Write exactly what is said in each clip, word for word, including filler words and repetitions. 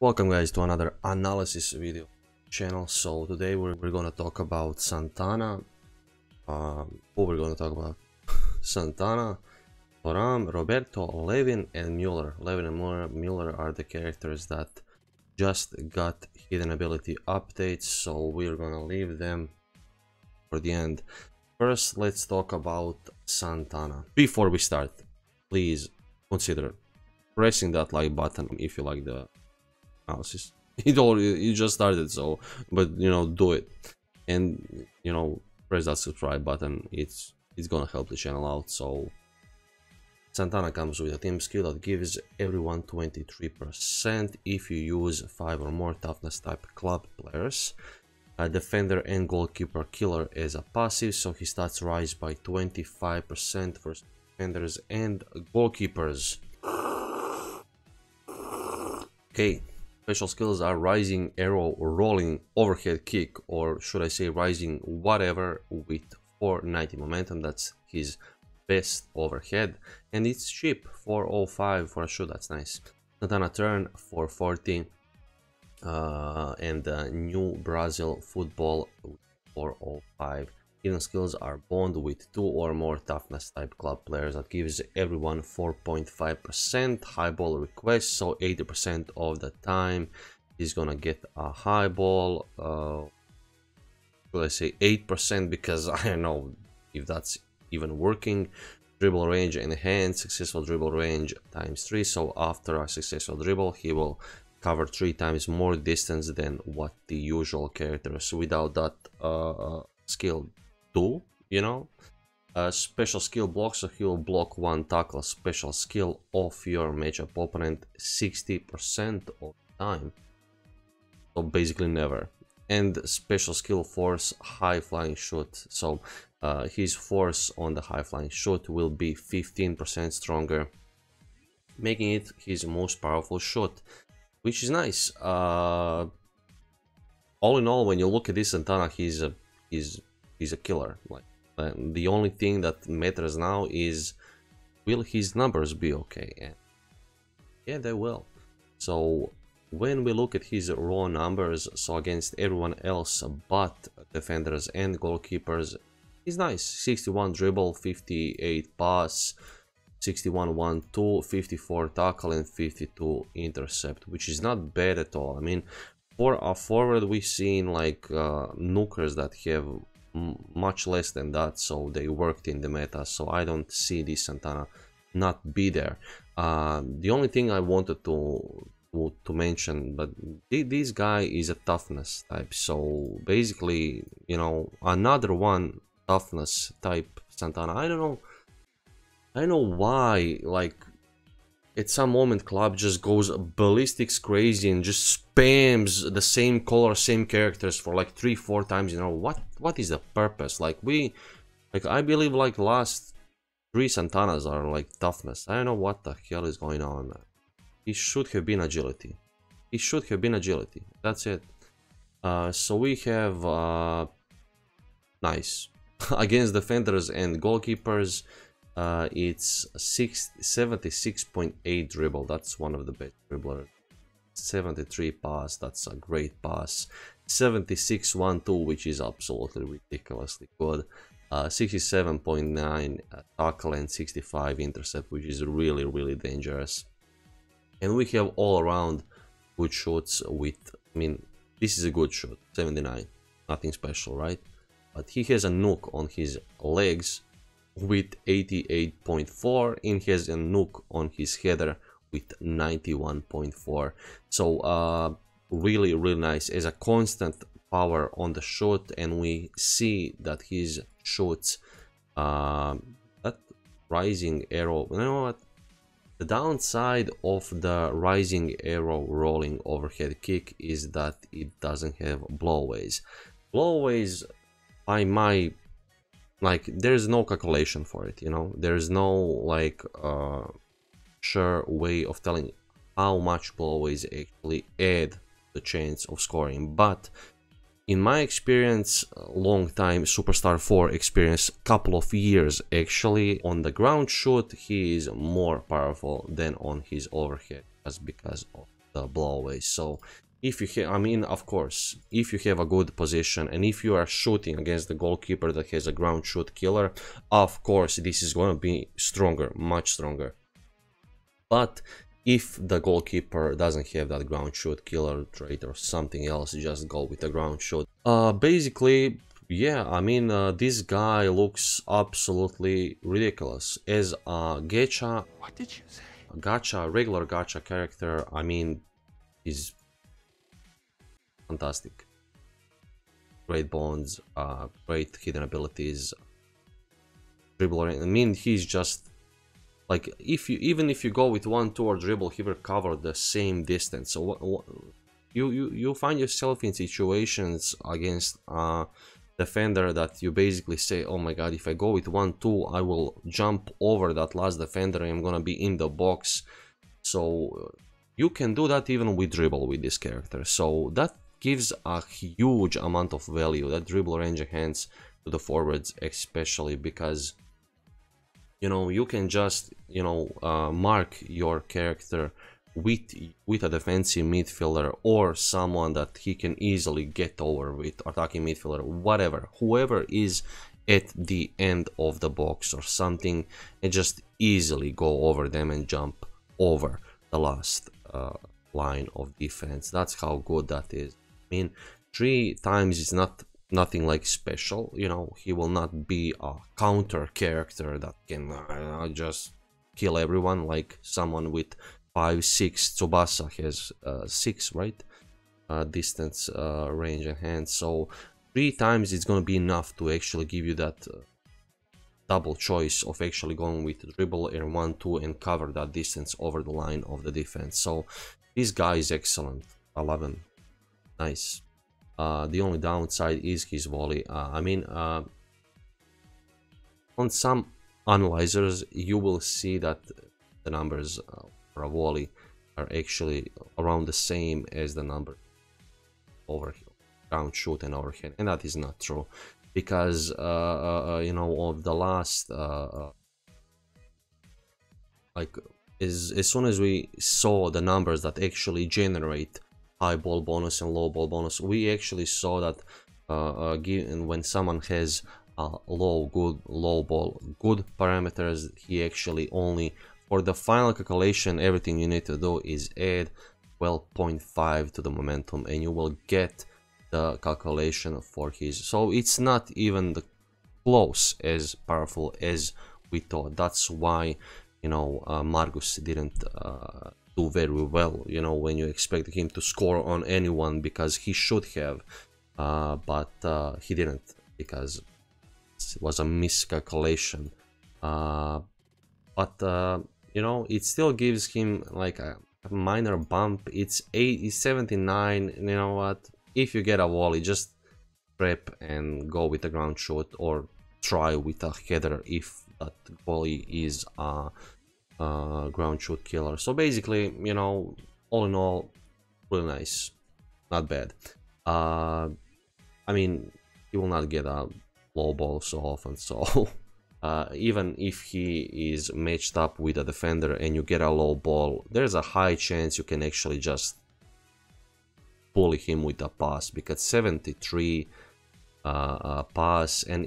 Welcome guys to another analysis video channel. So today we're, we're gonna talk about Santana. Um, who we're gonna talk about? Santana, Thoram, Roberto, Levin and Müller. Levin and Müller are the characters that just got hidden ability updates, so we're gonna leave them for the end. First, let's talk about Santana. Before we start, please consider pressing that like button if you like the analysis. It already, it just started, so, but you know, do it, and you know, press that subscribe button. It's it's gonna help the channel out. So Santana comes with a team skill that gives everyone twenty-three percent if you use five or more toughness type club players. A defender and goalkeeper killer as a passive, so his stats rise by twenty-five percent for defenders and goalkeepers. Okay. Special skills are rising arrow, rolling overhead kick, or should I say rising whatever, with four ninety momentum. That's his best overhead, and it's cheap, four oh five for a shoot. That's nice. Santana turn, four forty, uh, and uh, new Brazil football, four oh five. Hidden skills are bond with two or more toughness type club players that gives everyone four point five percent high ball request, so eighty percent of the time he's gonna get a high ball. Uh, should I say eight percent, because I don't know if that's even working. Dribble range enhanced, successful dribble range times three, so after a successful dribble he will cover three times more distance than what the usual characters without that uh, skill do, you know. Uh, special skill block, so he will block one tackle special skill of your matchup opponent sixty percent of the time, so basically never. And special skill force, high flying shoot, so uh, his force on the high flying shoot will be fifteen percent stronger, making it his most powerful shot, which is nice. Uh, all in all, when you look at this Santana, he's a he's he's a killer. Like, and the only thing that matters now is, will his numbers be okay? And yeah, they will. So when we look at his raw numbers, so against everyone else but defenders and goalkeepers, he's nice. sixty-one dribble, fifty-eight pass, sixty-one one two, fifty-four tackle and fifty-two intercept, which is not bad at all. I mean, for a forward, we've seen like uh, nukers that have much less than that, so they worked in the meta, so I don't see this Santana not be there. Uh, the only thing I wanted to, to, to mention, but th this guy is a toughness type, so basically, you know, another one toughness type Santana. I don't know, I don't know why, like, at some moment club just goes ballistics crazy and just spams the same color, same characters for like three, four times, you know. What what is the purpose? Like, we like I believe like last three Santanas are like toughness. I don't know what the hell is going on, man. It should have been agility. It should have been agility. That's it. Uh so we have uh nice. Against defenders and goalkeepers, Uh, it's seventy-six point eight dribble, that's one of the best dribblers. seventy-three pass, that's a great pass. seventy-six one two, which is absolutely ridiculously good. Uh, sixty-seven point nine uh, tackle and sixty-five intercept, which is really, really dangerous. And we have all around good shots with, I mean, this is a good shot, seventy-nine, nothing special, right? But he has a nuke on his legs with eighty-eight point four, and he has a nuke on his header with ninety-one point four, so uh really, really nice as a constant power on the shot. And we see that his shots, um uh, that rising arrow, you know what, the downside of the rising arrow rolling overhead kick is that it doesn't have blowaways. Blowaways, by my, like, there's no calculation for it, you know. There's no like uh sure way of telling how much blowaways actually add the chance of scoring. But in my experience, long time Superstar four experience, couple of years actually, on the ground shoot he is more powerful than on his overhead, just because of uh, blowaways. So if you have, I mean, of course, if you have a good position and if you are shooting against the goalkeeper that has a ground shoot killer, of course this is going to be stronger, much stronger. But if the goalkeeper doesn't have that ground shoot killer trait or something else, just go with the ground shoot. Uh, basically, yeah, I mean, uh, this guy looks absolutely ridiculous. As a gacha, what did you say? Gacha, regular gacha character, I mean, is fantastic. Great bonds, uh, great hidden abilities, dribbler. I mean, he's just like, if you even if you go with one, two or dribble, he will cover the same distance. So what, what, you you you find yourself in situations against a defender that you basically say, oh my god, if I go with one, two, I will jump over that last defender. I'm gonna be in the box. So you can do that even with dribble with this character. So that gives a huge amount of value, that dribble range enhance to the forwards, especially because, you know, you can just, you know, uh, mark your character with with a defensive midfielder or someone that he can easily get over with, attacking midfielder, whatever, whoever is at the end of the box or something, and just easily go over them and jump over the last uh, line of defense. That's how good that is. I mean, three times is not nothing like special, you know, he will not be a counter character that can uh, just kill everyone like someone with five, six. Tsubasa has uh, six, right? Uh, distance, uh, range and hand. So three times it's gonna be enough to actually give you that uh, double choice of actually going with dribble and one, two and cover that distance over the line of the defense. So this guy is excellent. I love him. Nice. Uh, the only downside is his volley. Uh, I mean, uh, on some analyzers, you will see that the numbers for a volley are actually around the same as the number over ground shoot and overhead, and that is not true because, uh, uh, you know, of the last, uh, like, as, as soon as we saw the numbers that actually generate high ball bonus and low ball bonus, we actually saw that uh, uh, given when someone has uh, low good low ball good parameters, he actually only, for the final calculation, everything you need to do is add twelve point five to the momentum and you will get the calculation for his. So it's not even the close as powerful as we thought. That's why, you know, uh, Margus didn't uh, do very well, you know, when you expect him to score on anyone, because he should have, uh, but uh, he didn't because it was a miscalculation. Uh, but uh, you know, it still gives him like a minor bump. It's eight, seventy-nine. And you know what? If you get a volley, just prep and go with a ground shot or try with a header if that volley is a uh, Uh, ground shoot killer. So basically, you know, all in all, really nice, not bad. uh, I mean, he will not get a low ball so often, so uh, even if he is matched up with a defender and you get a low ball, there's a high chance you can actually just bully him with a pass, because seventy-three uh, uh, pass, and,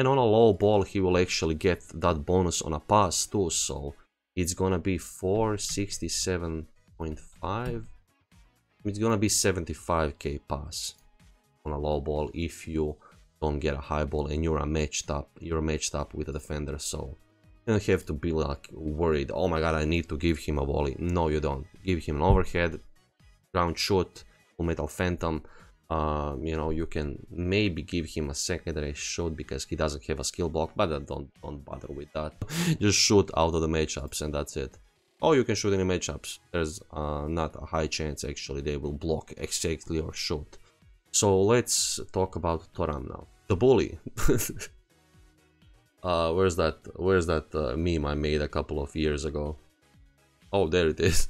and on a low ball he will actually get that bonus on a pass too, so it's gonna be four sixty-seven point five. It's gonna be seventy-five K pass on a low ball if you don't get a high ball and you're a matched up, you're matched up with a defender. So you don't have to be like worried, oh my god, I need to give him a volley. No, you don't. Give him an overhead, ground shoot, full metal phantom. Uh, you know, you can maybe give him a secondary shot because he doesn't have a skill block, but don't don't bother with that. Just shoot out of the matchups and that's it. Oh, you can shoot in the matchups. There's uh, not a high chance actually they will block exactly or shoot. So let's talk about Thoram now. The bully. uh, where's that? Where's that uh, meme I made a couple of years ago? Oh, there it is.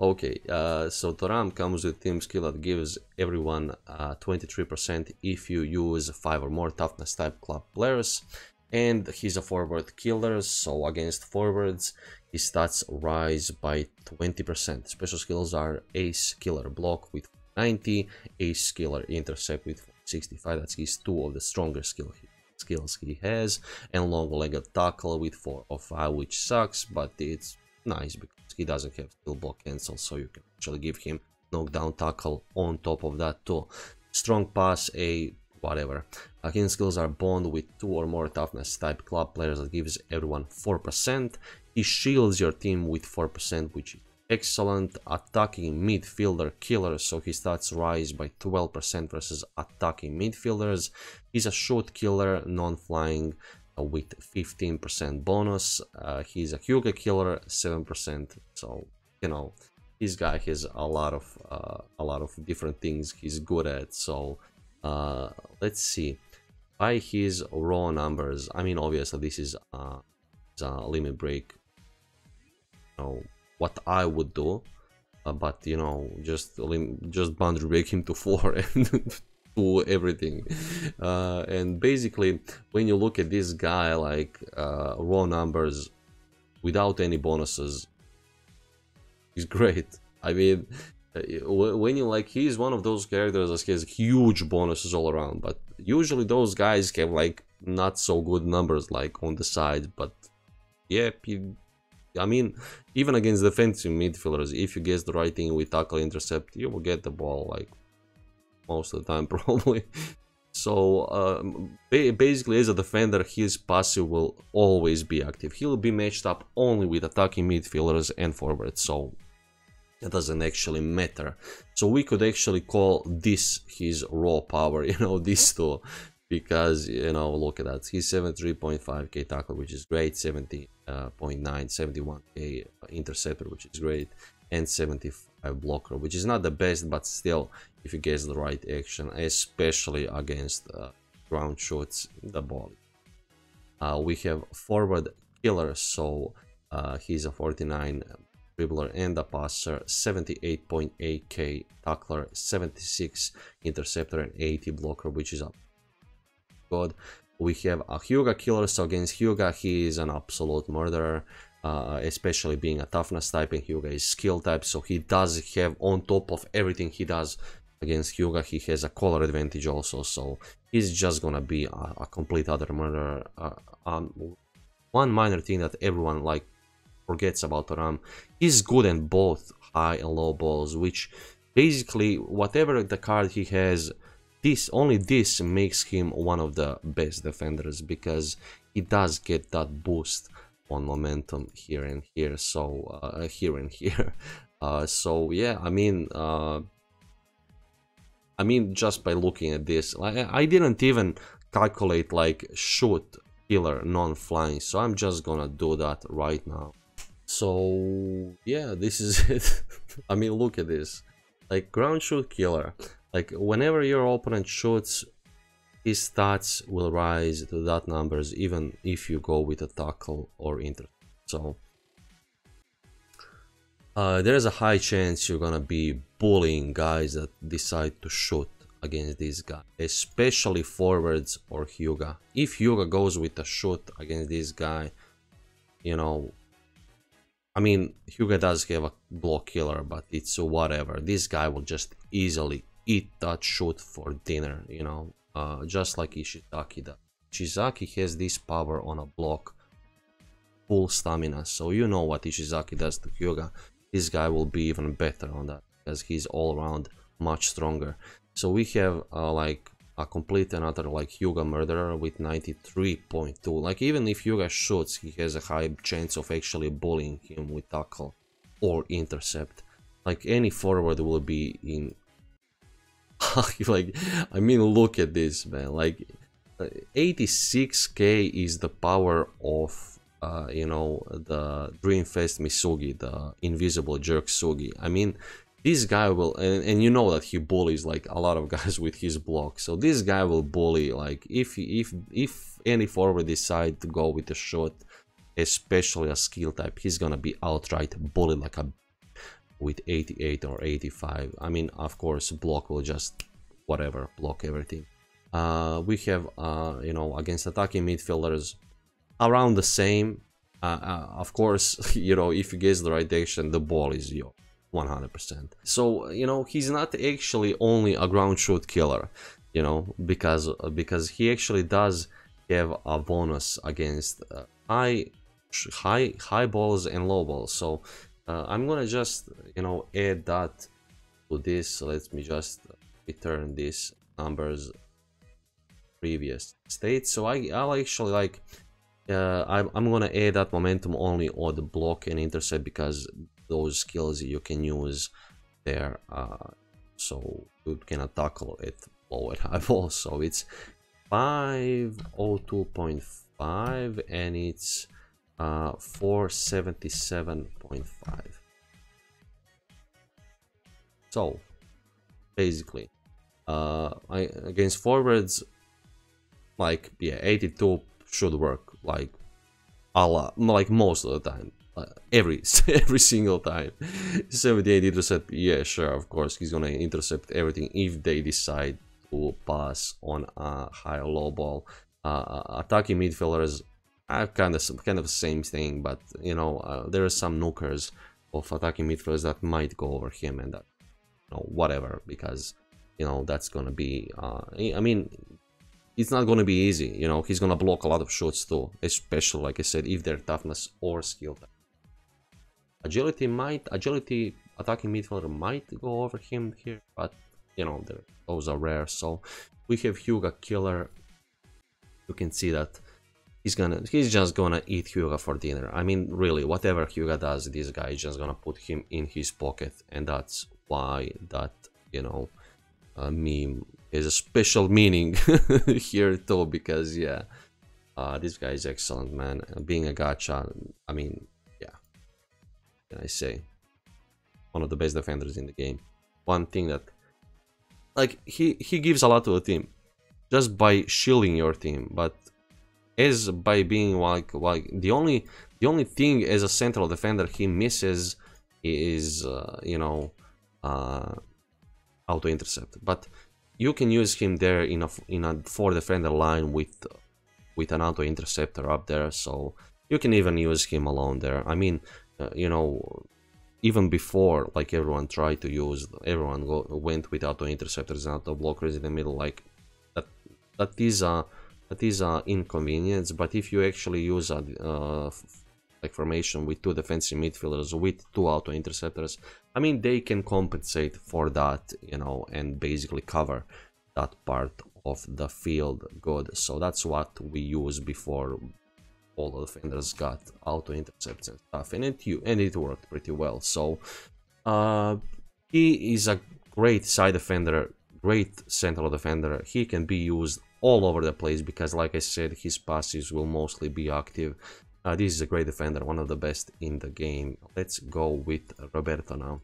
Okay, uh, so Thoram comes with team skill that gives everyone uh, twenty-three percent if you use five or more toughness type club players, and he's a forward killer, so against forwards His stats rise by twenty percent. Special skills are Ace Killer Block with ninety, Ace Killer Intercept with sixty-five. That's his two of the strongest skill he, skills he has, and Long Legged Tackle with four or five, which sucks, but it's nice because he doesn't have skill block cancel, so you can actually give him knockdown tackle on top of that too. Strong Pass, a whatever. Uh, his skills are Bond with two or more toughness type club players that gives everyone four percent. He shields your team with four percent, which is excellent. Attacking midfielder killer, so his stats rise by twelve percent versus attacking midfielders. He's a shoot killer, non-flying, uh, with fifteen percent bonus. Uh, he's a Hyuga killer, seven percent. So, you know, this guy has a lot of uh, a lot of different things he's good at. So uh, let's see. By his raw numbers, I mean, obviously this is uh, a limit break, you know, what I would do, uh, but you know, just just boundary break him to four and do everything. Uh, and basically, when you look at this guy, like uh, raw numbers without any bonuses, he's great. I mean, when you like, he's one of those characters that has huge bonuses all around, but usually those guys have like not so good numbers like on the side. But yeah, he, I mean, even against defensive midfielders, if you guess the right thing with tackle intercept, you will get the ball like most of the time probably. So um, basically, as a defender, his passive will always be active. He'll be matched up only with attacking midfielders and forwards, so that doesn't actually matter. So we could actually call this his raw power, you know, these two, because, you know, look at that. He's seventy-three point five K tackle, which is great, seventy point nine, seventy-one K interceptor, which is great, and seventy-five blocker, which is not the best, but still, if you guess the right action, especially against uh, ground shots, the ball. Uh, we have forward killer, so uh, he's a forty-nine dribbler and a passer, seventy-eight point eight K tackler, seventy-six interceptor, and eighty blocker, which is up. God. We have a Hyuga killer, so against Hyuga, he is an absolute murderer. Uh, especially being a toughness type, and Hyuga is skill type, so he does have, on top of everything he does against Hyuga, he has a color advantage also, so he's just gonna be a, a complete other murderer. Uh, um, one minor thing that everyone like forgets about Thoram, he's good in both high and low balls, which basically whatever the card he has, this only this makes him one of the best defenders, because he does get that boost on momentum here and here, so uh, here and here. Uh, so yeah, I mean, uh, I mean, just by looking at this, I, I didn't even calculate like shoot killer non-flying, so I'm just gonna do that right now. So yeah, this is it. I mean, look at this, like ground shoot killer, like whenever your opponent shoots, his stats will rise to that numbers, even if you go with a tackle or intercept. So uh, there's a high chance you're gonna be bullying guys that decide to shoot against this guy, especially forwards or Hyuga. If Hyuga goes with a shoot against this guy, you know, I mean, Hyuga does have a block killer, but it's whatever. This guy will just easily eat that shoot for dinner, you know. Uh, just like Ishizaki does. Ishizaki has this power on a block, full stamina, so you know what Ishizaki does to Hyuga. This guy will be even better on that, because he's all around much stronger. So we have uh, like a complete another like Hyuga murderer with ninety-three point two. Like even if Hyuga shoots, he has a high chance of actually bullying him with tackle or intercept. Like any forward will be in like, I mean, look at this, man. Like eighty-six K is the power of uh, you know, the Dreamfest Misugi, the invisible jerk Sugi. I mean, this guy will, and, and you know that he bullies like a lot of guys with his block, so this guy will bully like if if if any forward decide to go with a shot, especially a skill type, he's gonna be outright bullied like a with eighty-eight or eighty-five. I mean, of course, block will just whatever, block everything. Uh, we have, uh, you know, against attacking midfielders, around the same, uh, uh, of course, you know, if you guess the right direction, the ball is yours. one hundred percent. So, you know, he's not actually only a ground shoot killer, you know, because because he actually does have a bonus against uh, high high high balls and low balls. So uh, I'm gonna just, you know, add that to this. Let me just return these numbers previous state. So I I'll actually like uh, I'm I'm gonna add that momentum only on the block and intercept, because those skills you can use there, uh, so you cannot tackle it low and high ball. So it's five oh two point five and it's uh, four seventy-seven point five. So basically, uh, I, against forwards, like, yeah, eighty-two should work, like a lot, like most of the time. Uh, every every single time. seventy-eight intercept, yeah, sure, of course he's gonna intercept everything if they decide to pass on a high low ball. Uh, attacking midfielders are kind of kind of the same thing, but you know, uh, there are some knockers of attacking midfielders that might go over him, and that, you know, whatever, because you know that's gonna be uh, I mean, it's not going to be easy, you know, he's going to block a lot of shots too, especially, like I said, if they're toughness or skill. Agility might, agility attacking midfielder might go over him here, but, you know, those are rare. So we have Hyuga killer. You can see that he's gonna, he's just gonna eat Hyuga for dinner. I mean, really, whatever Hyuga does, this guy is just gonna put him in his pocket, and that's why that, you know, uh, meme is a special meaning here too, because yeah, uh, this guy is excellent, man. Being a gacha, I mean, yeah, can I say, one of the best defenders in the game. One thing that, like, he he gives a lot to the team, just by shielding your team, but as by being like like the only the only thing as a central defender he misses is uh, you know uh, auto intercept, but you can use him there in a in a four defender line with with an auto interceptor up there, so you can even use him alone there. I mean, uh, you know, even before, like, everyone tried to use, everyone go, went with auto interceptors and auto blockers in the middle, like that. That is a that is a inconvenience, but if you actually use a uh, like formation with two defensive midfielders with two auto interceptors, I mean, they can compensate for that, you know, and basically cover that part of the field good. So that's what we used before all the defenders got auto intercepts and stuff, and it you and it worked pretty well. So uh he is a great side defender, great central defender. He can be used all over the place because, like I said, his passes will mostly be active. Uh, this is a great defender, one of the best in the game. Let's go with Roberto now.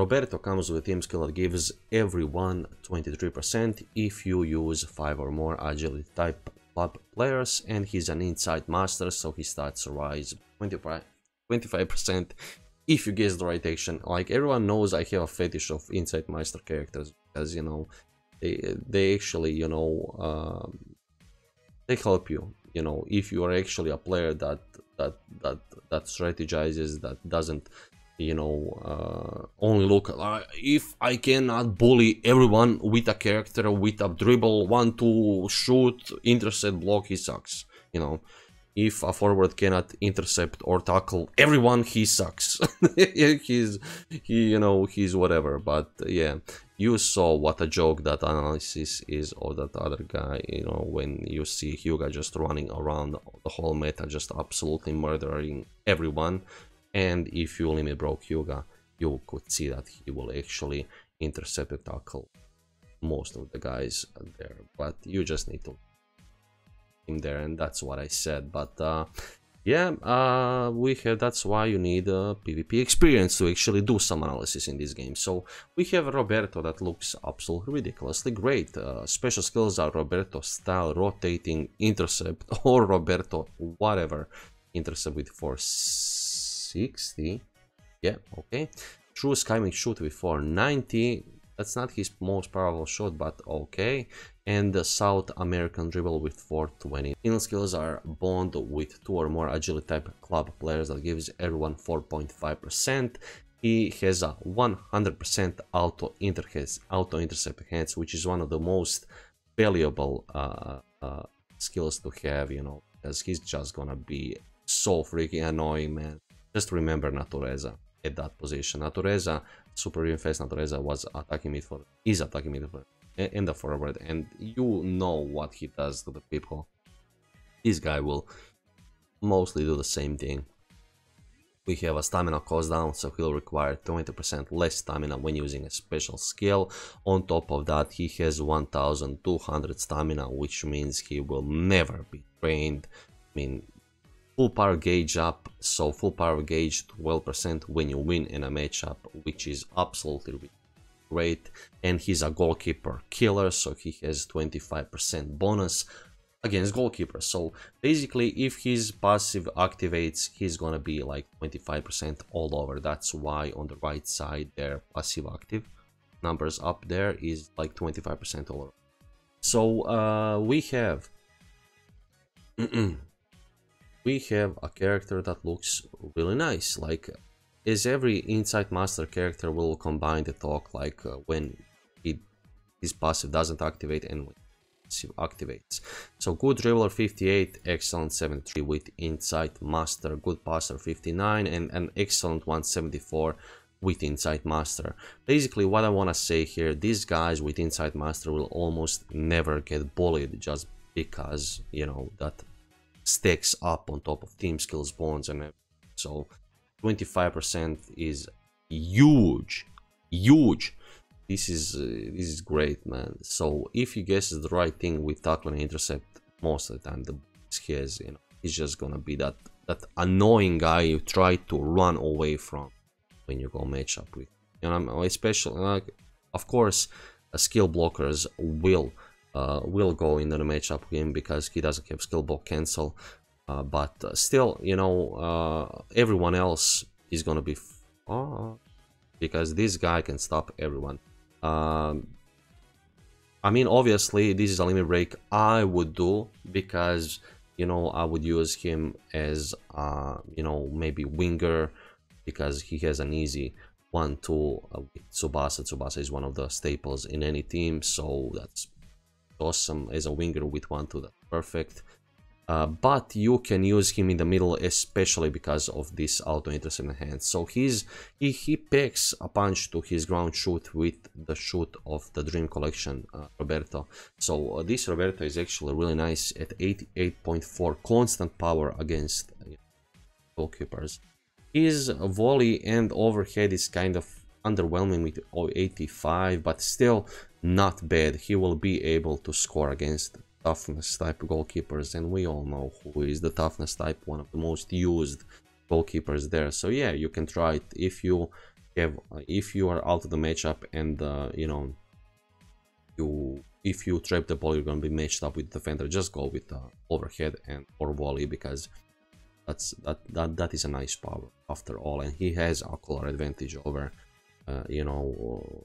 Roberto comes with a team skill that gives everyone twenty-three percent if you use five or more agility type club players, and he's an inside master, so he starts to rise twenty-five percent if you guess the right action. Like, everyone knows I have a fetish of inside master characters because, you know, they, they actually, you know, um, they help you. You know, if you are actually a player that that that that strategizes, that doesn't, you know, uh, only look uh, if I cannot bully everyone with a character with a dribble, one two shoot, intercept, block, he sucks. You know, if a forward cannot intercept or tackle everyone, he sucks. he's he you know he's whatever. But yeah, you saw what a joke that analysis is, or that other guy, you know, when you see Hyuga just running around the whole meta, just absolutely murdering everyone. And if you limit broke Hyuga, you could see that he will actually intercept and tackle most of the guys there, but you just need to him there, and that's what I said. But uh yeah, uh, we have, that's why you need uh, PvP experience to actually do some analysis in this game. So we have Roberto that looks absolutely ridiculously great. Uh, special skills are Roberto style, rotating, intercept, or Roberto whatever. Intercept with four sixty. Yeah, okay. True skimming shoot with four ninety. That's not his most powerful shot, but okay. And the South American dribble with four twenty. Inline skills are bond with two or more agility type club players that gives everyone four point five percent. He has a one hundred percent auto intercept, auto intercept hands, which is one of the most valuable uh, uh, skills to have, you know, because he's just gonna be so freaking annoying, man. Just remember Natureza at that position. Natureza, super infest Natureza was attacking midfield, is attacking midfield and the forward, and you know what he does to the people. This guy will mostly do the same thing. We have a stamina cost down, so he'll require twenty percent less stamina when using a special skill. On top of that, he has one thousand two hundred stamina, which means he will never be drained. I mean, full power gauge up, so full power gauge twelve percent when you win in a matchup, which is absolutely great. And he's a goalkeeper killer, so he has twenty-five percent bonus against goalkeeper. So basically, if his passive activates, he's gonna be like twenty-five percent all over. That's why on the right side their passive active numbers up there is like twenty-five percent all over. So uh we have we have a character that looks really nice. Like, as every Insight Master character will combine the talk, like uh, when he, his passive doesn't activate and when activates. So good dribbler fifty-eight, excellent seventy-three with Insight Master, good passer fifty-nine, and an excellent one seventy-four with Insight Master. Basically, what I want to say here, these guys with Insight Master will almost never get bullied, just because, you know, that stacks up on top of team skills, bonds, and everything. So twenty-five percent is huge, huge. This is uh, this is great, man. So if he guesses the right thing with tackle and intercept, most of the time the he has, you know, he's just gonna be that that annoying guy you try to run away from when you go match up with. You know, especially like, of course, uh, skill blockers will uh, will go into the matchup with him because he doesn't have skill block cancel. Uh, but uh, still, you know, uh, everyone else is gonna be oh, because this guy can stop everyone. Um, I mean, obviously, this is a limit break I would do because, you know, I would use him as, uh, you know, maybe winger because he has an easy one two uh, with Tsubasa. Tsubasa is one of the staples in any team, so that's awesome. As a winger with one two, that's perfect. Uh, but you can use him in the middle, especially because of this auto intercept hand. So he's he, he packs a punch to his ground shoot with the shoot of the Dream Collection, uh, Roberto. So uh, this Roberto is actually really nice at eighty-eight point four constant power against uh, goalkeepers. His volley and overhead is kind of underwhelming with eighty-five, but still not bad. He will be able to score against toughness type goalkeepers, and we all know who is the toughness type, one of the most used goalkeepers there. So yeah, you can try it if you have, if you are out of the matchup and uh, you know, you if you trap the ball, you're gonna be matched up with the defender. Just go with the overhead and or volley, because that's that that that is a nice power after all, and he has a color advantage over uh, you know,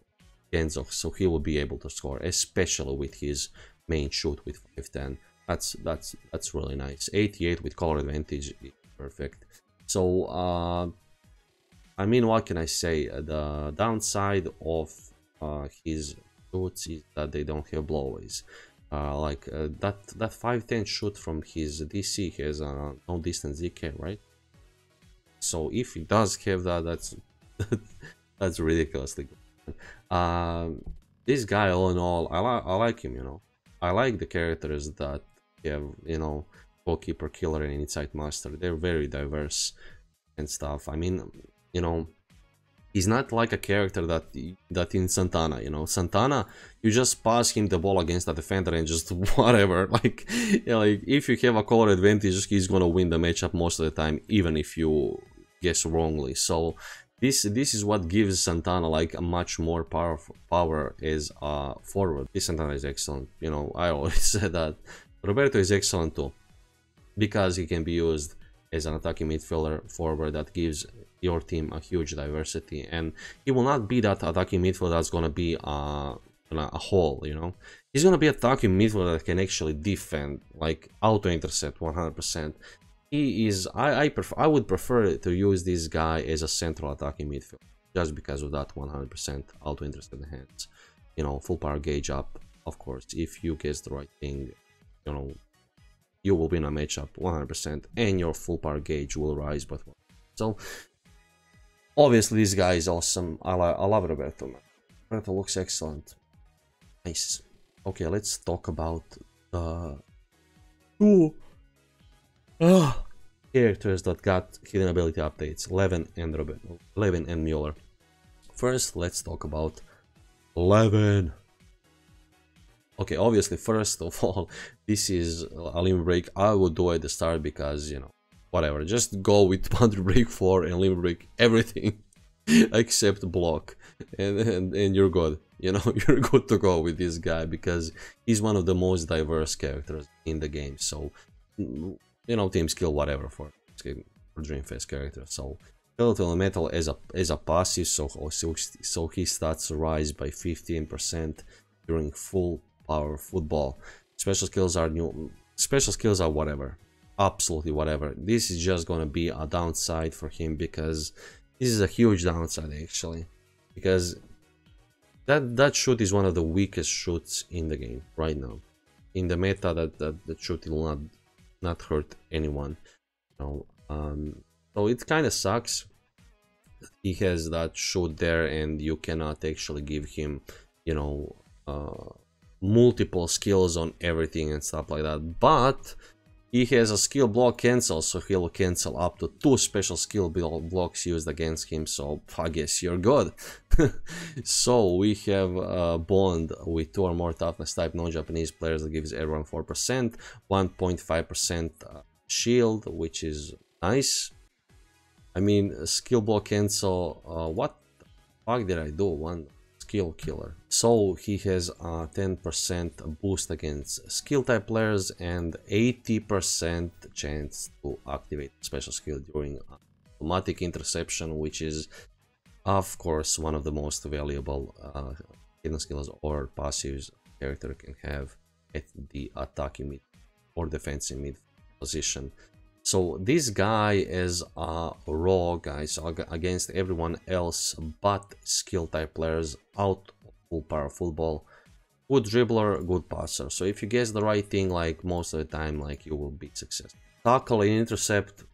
Genzo, so he will be able to score, especially with his main shoot with five ten. That's that's that's really nice. eighty-eight with color advantage is perfect. So uh I mean, what can I say? The downside of uh his shoots is that they don't have blowaways. Uh like uh, that that five ten shoot from his D C has a no distance D K, right? So if he does have that, that's that's ridiculously good. Um uh, this guy all in all, I like I like him, you know. I like the characters that have, you know, goalkeeper, killer, and Insight Master. They're very diverse and stuff. I mean, you know, he's not like a character that that in Santana, you know. Santana, you just pass him the ball against the defender and just whatever. Like, you know, like if you have a color advantage, he's gonna win the matchup most of the time, even if you guess wrongly. So This, this is what gives Santana like a much more powerful power as a uh, forward. This Santana is excellent, you know, I always said that. Roberto is excellent too, because he can be used as an attacking midfielder forward that gives your team a huge diversity, and he will not be that attacking midfielder that's gonna be a, a hole, you know. He's gonna be a attacking midfielder that can actually defend, like auto intercept one hundred percent. He is, I I, prefer, I would prefer to use this guy as a central attacking midfielder just because of that one hundred percent auto intercept hands, you know, full power gauge up. Of course, if you guess the right thing, you know, you will win a matchup one hundred percent, and your full power gauge will rise. But so obviously this guy is awesome. I, I love Roberto, man. Roberto looks excellent. Nice. Okay, let's talk about the two uh, characters that got hidden ability updates: Levin and Roberto, Levin and Müller. First, let's talk about Levin. Okay, obviously, first of all, this is a limit break. I would do it at the start because, you know, whatever. Just go with boundary break four and limit break everything except block. And, and and you're good. You know, you're good to go with this guy because he's one of the most diverse characters in the game. So, you know, team skill, whatever, for, for Dreamfest character. So, skeletal metal as a, as a passive, so, so, so his stats rise by fifteen percent during full our football. Special skills are new, special skills are whatever, absolutely whatever. This is just gonna be a downside for him because this is a huge downside actually, because that that shoot is one of the weakest shoots in the game right now in the meta. That that, that shoot will not not hurt anyone, you know. Um so it kind of sucks that he has that shoot there and you cannot actually give him, you know, uh multiple skills on everything and stuff like that. But he has a skill block cancel, so he'll cancel up to two special skill blocks used against him, so I guess you're good. So we have a bond with two or more toughness type non-Japanese players that gives everyone four percent, one point five percent shield, which is nice. I mean, skill block cancel, uh, what the fuck did I do? One skill killer. So he has a ten percent boost against skill type players and eighty percent chance to activate special skill during automatic interception, which is of course one of the most valuable uh, hidden skills or passives a character can have at the attacking mid or defensive mid position. So this guy is a raw guy, so against everyone else but skill type players, out of full power football, good dribbler, good passer. So if you guess the right thing, like most of the time, like you will be successful. Tackle and intercept,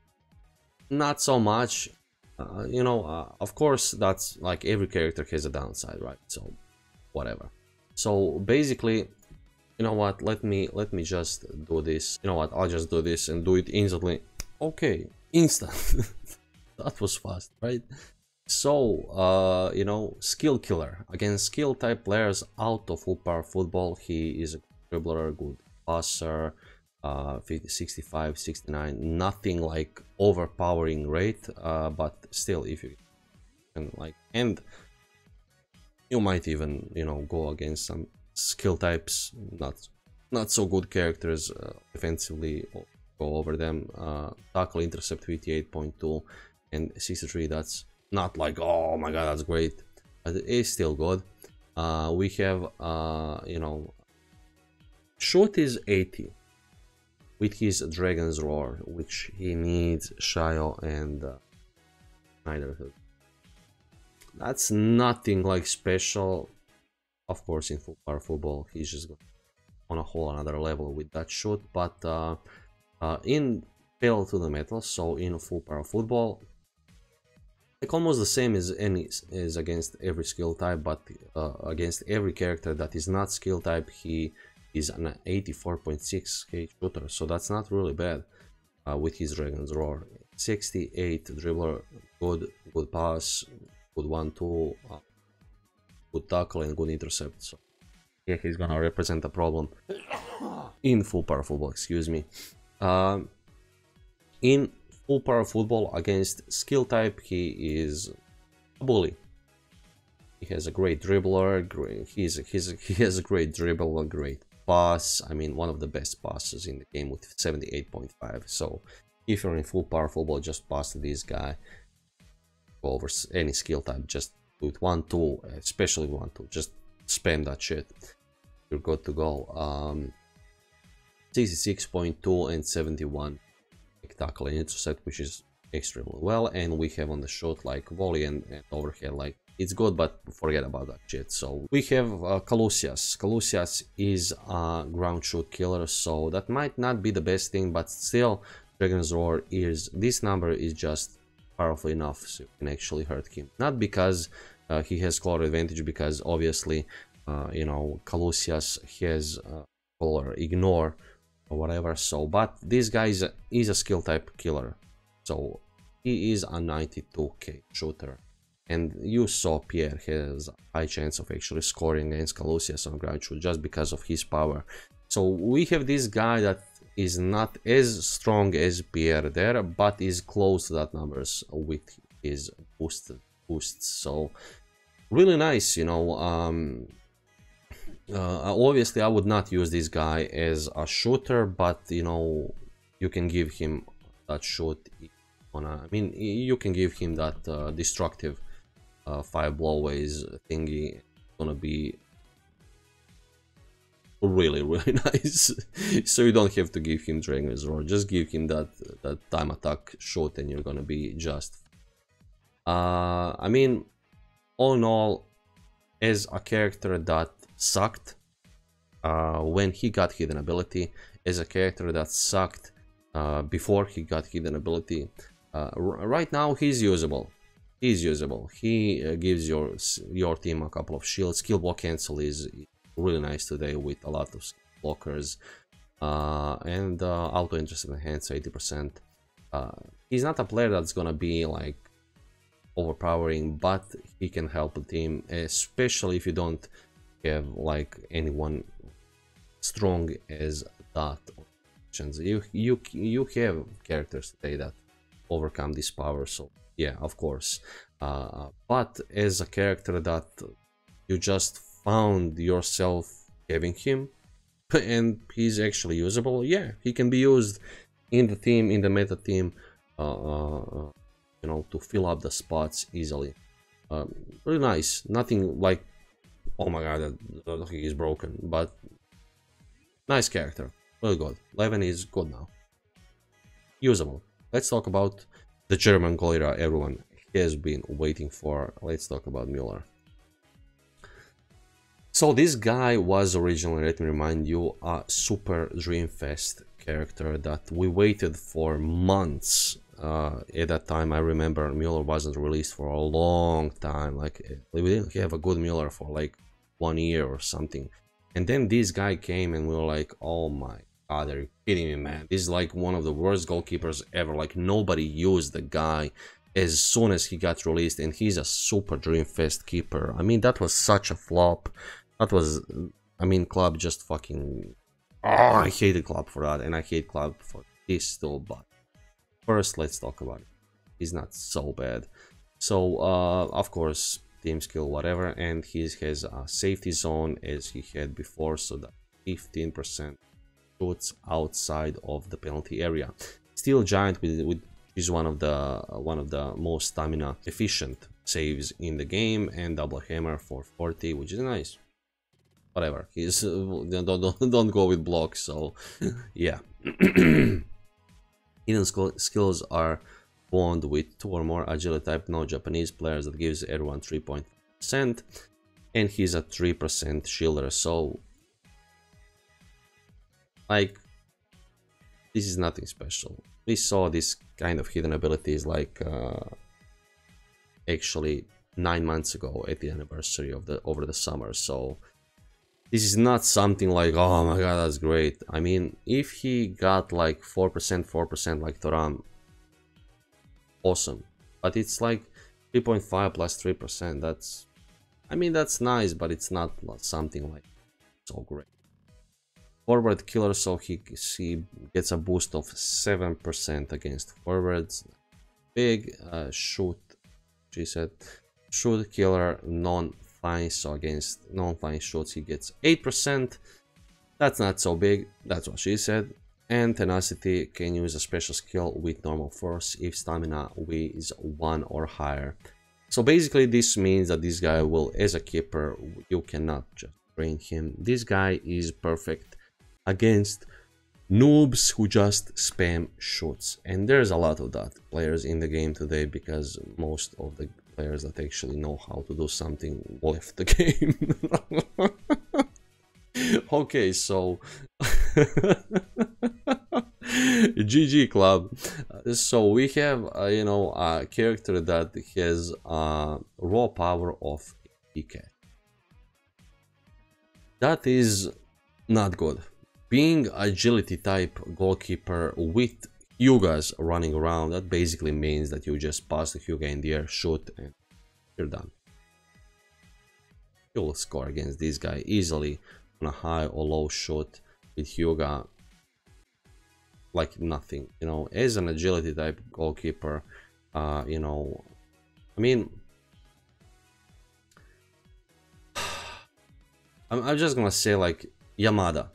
not so much. Uh, you know, uh, of course, that's like every character has a downside, right? So whatever. So basically, you know what, let me let me just do this. You know what, I'll just do this and do it instantly. Okay, instant. That was fast, right? So uh you know, skill killer against skill type players, out of full power football. He is a dribbler, good passer, uh fifty, sixty-five, sixty-nine, nothing like overpowering rate, uh but still, if you can like, and you might even, you know, go against some skill types not not so good characters, uh, defensively go over them. Uh tackle intercept fifty-eight point two and sixty-three, that's not like, oh my god, that's great, but it is still good. Uh we have, uh you know, shoot is eighty with his Dragon's Roar, which he needs Shio and uh, Snyderhood. That's nothing like special. Of course, in full power football, he's just on a whole another level with that shoot. But uh, uh, in pedal to the metal, so in full power football, like almost the same as any is against every skill type, but uh, against every character that is not skill type, he is an eighty-four point six K shooter, so that's not really bad. Uh, with his Dragon's Roar, sixty-eight dribbler, good, good pass, good one-two. Uh, Good tackle and good intercept. So yeah, he's gonna represent a problem in full power football. Excuse me. Um, in full power football against skill type, he is a bully. He has a great dribbler. Great, he's he's he has a great dribble, a great pass. I mean, one of the best passes in the game with seventy-eight point five. So if you're in full power football, just pass to this guy. twelve or any skill type, just do it one tool, especially one tool, just spam that shit, you're good to go. um sixty-six point two and seventy-one tackle and intercept, which is extremely well, and we have on the shot like volley and, and overhead, like it's good, but forget about that shit. So we have uh, Calusius. Calusius is a ground shoot killer, so that might not be the best thing, but still Dragon's Roar is, this number is just powerful enough so you can actually hurt him, not because uh, he has color advantage, because obviously uh, you know, Calusius has uh, color ignore or whatever, so but this guy is a, is a skill type killer, so he is a ninety-two K shooter, and you saw Pierre has a high chance of actually scoring against Calusius on ground shoot just because of his power. So we have this guy that is not as strong as Pierre there, but is close to that numbers with his boost boosts. So really nice, you know. Um, uh, obviously, I would not use this guy as a shooter, but you know, you can give him that shot. On a, I mean, you can give him that uh, destructive. Uh, five blowways thingy, gonna be really really nice. So you don't have to give him Dragon's Roar, just give him that that time attack shot and you're gonna be just uh I mean, all in all, as a character that sucked uh when he got hidden ability, as a character that sucked uh before he got hidden ability, uh right now he's usable. He's usable. He uh, gives your your team a couple of shields. Skill block cancel is really nice today with a lot of skill blockers, uh, and uh, auto intercept enhance eighty percent. Uh, he's not a player that's gonna be like overpowering, but he can help the team, especially if you don't have like anyone strong as that. You you you have characters today that overcome this power, so. Yeah, of course, uh, but as a character that you just found yourself having him and he's actually usable, yeah, he can be used in the team, in the meta team, uh, uh, you know, to fill up the spots easily. Um, really nice, nothing like, oh my god, that he is broken, but nice character, really good. Levin is good now, usable. Let's talk about the German Goira everyone has been waiting for. Let's talk about Müller. So this guy was originally, let me remind you, a Super Dreamfest character that we waited for months. Uh, at that time, I remember Müller wasn't released for a long time. Like, we didn't have a good Müller for like one year or something. And then this guy came and we were like, oh my god, are you kidding me, man? This is like one of the worst goalkeepers ever. Like, nobody used the guy as soon as he got released, and he's a Super Dreamfest keeper. I mean, that was such a flop. That was, I mean, club just fucking, oh, I hated club for that, and I hate club for this too. But first, let's talk about it. He's not so bad. So, uh, of course, team skill, whatever, and he has a safety zone as he had before, so that fifteen percent. Shoots outside of the penalty area. Steel Giant with, with is one of the one of the most stamina efficient saves in the game, and double hammer for forty, which is nice. Whatever, he's uh, don't, don't don't go with blocks. So yeah, hidden skills are bound with two or more agility type no Japanese players that gives everyone three point five percent, and he's a three percent shielder. So. Like, this is nothing special. We saw this kind of hidden abilities like uh, actually nine months ago at the anniversary of the over the summer. So this is not something like, oh my god, that's great. I mean, if he got like four percent, four percent like Thoram, awesome. But it's like three point five plus three percent. That's, I mean, that's nice, but it's not something like so great. Forward killer, so he, he gets a boost of seven percent against forwards. Big uh, shoot, she said. Shoot killer, non-flying, so against non-flying shoots he gets eight percent. That's not so big, that's what she said. And tenacity, can use a special skill with normal force if stamina is one or higher. So basically this means that this guy will, as a keeper, you cannot just train him. This guy is perfect against noobs who just spam shoots, and there's a lot of that players in the game today, because most of the players that actually know how to do something left the game. Okay, so G G club. So we have uh, you know, a character that has uh, raw power of E K. That is not good. Being agility type goalkeeper with Hyugas running around, that basically means that you just pass the Hyuga in the air, shoot, and you're done. You'll score against this guy easily on a high or low shoot with Hyuga like nothing, you know. As an agility type goalkeeper, uh, you know, I mean, I'm, I'm just gonna say, like, Yamada,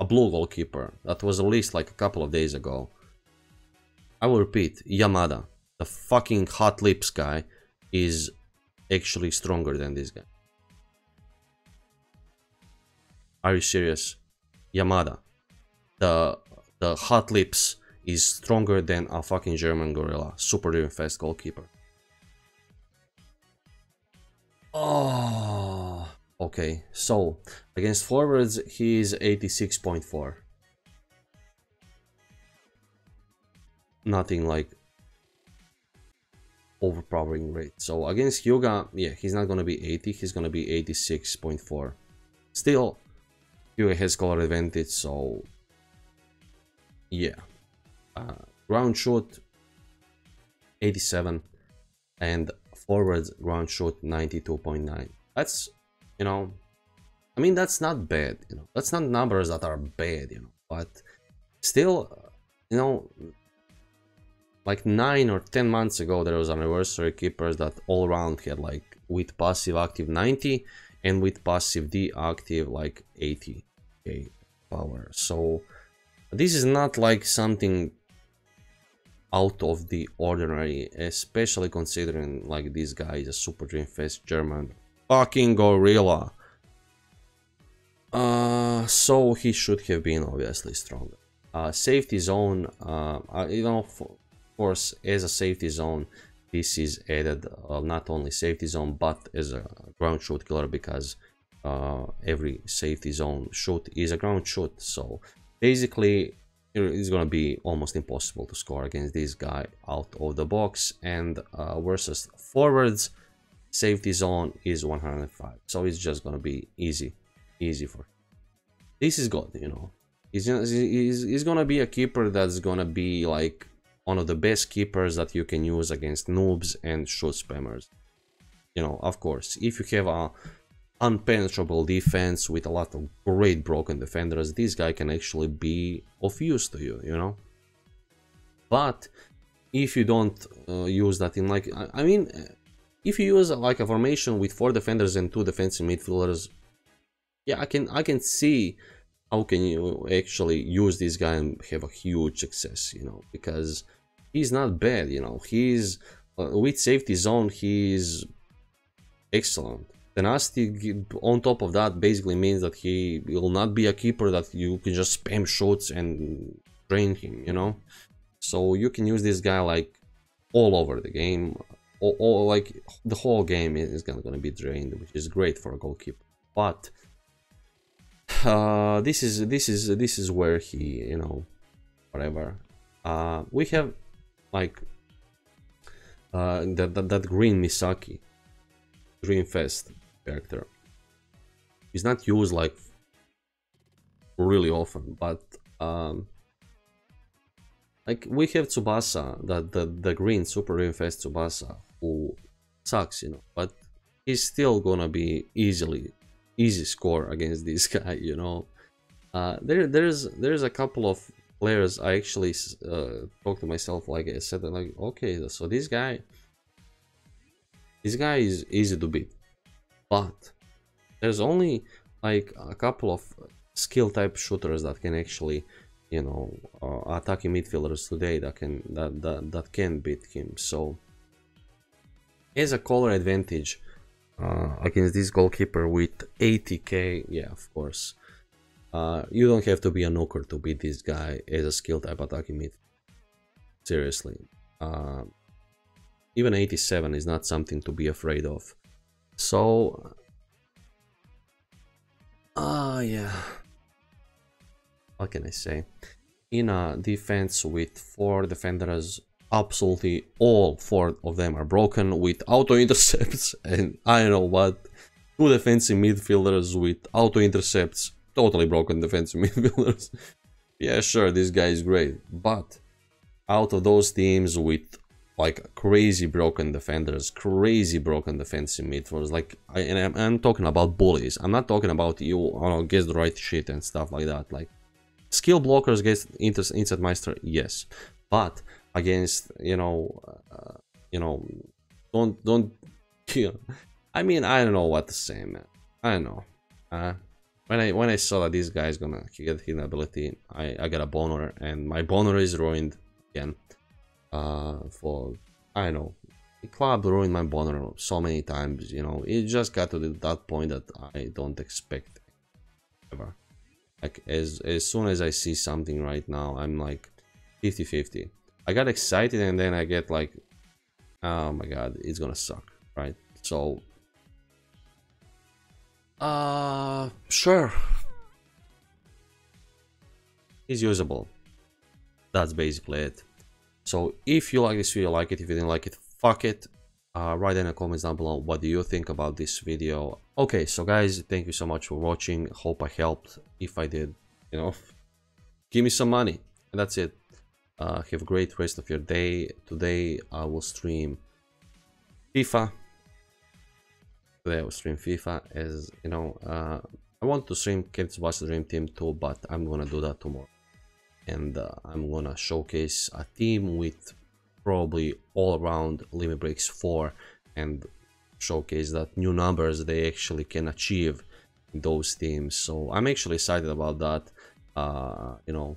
a blue goalkeeper that was released like a couple of days ago. I will repeat, Yamada, the fucking hot lips guy, is actually stronger than this guy. Are you serious? Yamada, the the hot lips, is stronger than a fucking German gorilla, super duper fast goalkeeper. Oh. Okay, so against forwards he is eighty-six point four. Nothing like overpowering rate. So against Hyuga, yeah, he's not gonna be eighty, he's gonna be eighty-six point four. Still, Hyuga has color advantage, so yeah. Uh, ground shoot eighty-seven and forwards ground shoot ninety-two point nine. That's, you know, I mean, that's not bad, you know, that's not numbers that are bad, you know, but still, you know, like nine or ten months ago, there was anniversary keepers that all around had like with passive active ninety and with passive deactive like eighty K power. So this is not like something out of the ordinary, especially considering like this guy is a super dream fast German fucking gorilla. Uh, so he should have been obviously stronger. Uh, safety zone, uh, uh, you know, for, of course, as a safety zone, this is added uh, not only safety zone, but as a ground shoot killer, because uh, every safety zone shoot is a ground shoot. So basically, it's gonna be almost impossible to score against this guy out of the box, and uh, versus forwards, safety zone is one hundred five, so it's just gonna be easy easy for him. This is good, you know. He's, he's, he's gonna be a keeper that's gonna be like one of the best keepers that you can use against noobs and shoot spammers, you know. Of course, if you have a unpenetrable defense with a lot of great broken defenders, this guy can actually be of use to you, you know. But if you don't uh, use that in, like, I, I mean, if you use like a formation with four defenders and two defensive midfielders, yeah, I can I can see how can you actually use this guy and have a huge success, you know, because he's not bad, you know. He's uh, with safety zone, he's excellent. Tenacity on top of that basically means that he will not be a keeper that you can just spam shots and drain him, you know. So you can use this guy like all over the game. Or, or like the whole game is going to be drained, which is great for a goalkeeper. But uh, this is this is this is where he, you know, whatever. Uh, we have like uh, that, that that green Misaki, green fest character. He's not used like really often, but um, like we have Tsubasa, that the the green super green fast Tsubasa, who sucks, you know, but he's still gonna be easily easy score against this guy, you know. Uh, there there's there's a couple of players I actually uh, talked to myself, like I said, like, okay, so this guy this guy is easy to beat, but there's only like a couple of skill type shooters that can actually, you know, uh, attacking midfielders today that can that, that that can beat him. So He has a color advantage uh, against this goalkeeper with eighty K. Yeah, of course. Uh, you don't have to be a knocker to beat this guy as a skill type attacking mid. Seriously. Uh, even eighty-seven is not something to be afraid of. So... Ah, uh, yeah. What can I say? In a defense with four defenders, absolutely all four of them are broken with auto-intercepts, and I don't know what. Two defensive midfielders with auto-intercepts, totally broken defensive midfielders. Yeah, sure, this guy is great, but out of those teams with like crazy broken defenders, crazy broken defensive midfielders, like, I, and I'm, I'm talking about bullies, I'm not talking about you, I don't know, guess the right shit and stuff like that, like, skill blockers against Inside Meister, yes, but against, you know, uh, you know, don't, don't, you know, I mean, I don't know what to say, man, I don't know, uh, when I, when I saw that this guy is gonna get hidden ability, I, I got a boner, and my boner is ruined again, uh, for, I don't know, the club ruined my boner so many times, you know, it just got to that point that I don't expect ever. Like, as, as soon as I see something right now, I'm like fifty fifty. I got excited and then I get like, oh my god, it's gonna suck, right? So, uh, sure. It's usable. That's basically it. So, if you like this video, like it. If you didn't like it, fuck it. Uh, write in the comments down below what do you think about this video. Okay, so guys, thank you so much for watching. Hope I helped. If I did, you know, give me some money. And that's it. Uh, have a great rest of your day. Today I will stream FIFA. Today I will stream FIFA. As you know, uh, I want to stream Captain Tsubasa Dream Team too, but I'm gonna do that tomorrow. And uh, I'm gonna showcase a team with probably all around limit breaks four and showcase that new numbers they actually can achieve in those teams. So I'm actually excited about that. Uh, you know,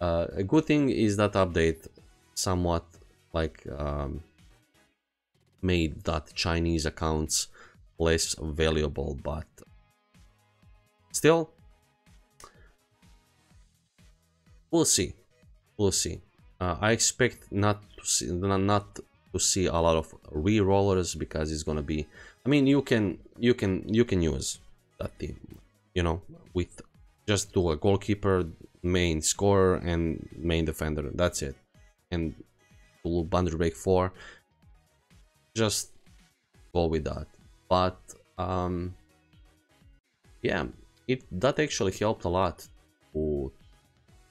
uh, a good thing is that update somewhat like um, made that Chinese accounts less valuable, but still, we'll see. We'll see. Uh, I expect not to see not to see a lot of re-rollers because it's gonna be. I mean, you can you can you can use that team, you know, with just do a goalkeeper, main scorer, and main defender. That's it. And do boundary break four. Just go with that. But um, yeah, it that actually helped a lot to.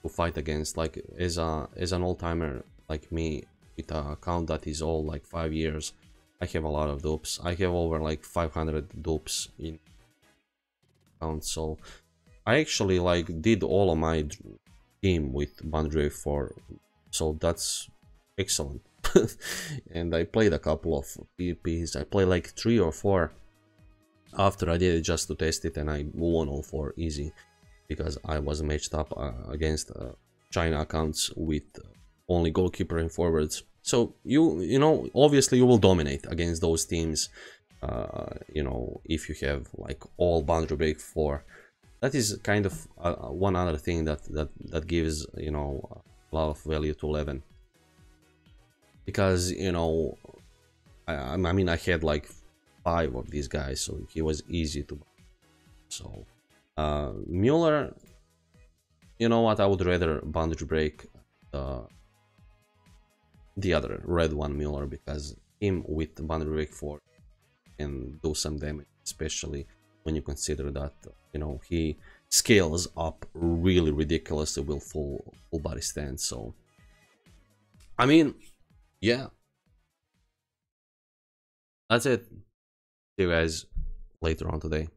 Fight against, like, as a as an old-timer like me with an account that is old like five years, I have a lot of dupes. I have over like five hundred dupes in account, so I actually like did all of my team with boundary four, so that's excellent. And I played a couple of P Ps. I played like three or four after I did it just to test it, and I won all four easy because I was matched up uh, against uh, China accounts with only goalkeeper and forwards. So, you you know, obviously you will dominate against those teams, uh, you know, if you have like all boundary break four. That is kind of uh, one other thing that, that, that gives, you know, a lot of value to Levin. Because, you know, I, I mean, I had like five of these guys, so he was easy to buy. So... Uh, Müller, you know what, I would rather boundary break uh, the other red one, Müller, because him with boundary break four can do some damage, especially when you consider that, you know, he scales up really ridiculously with full, full body stance. So, I mean, yeah, that's it. See you guys later on today.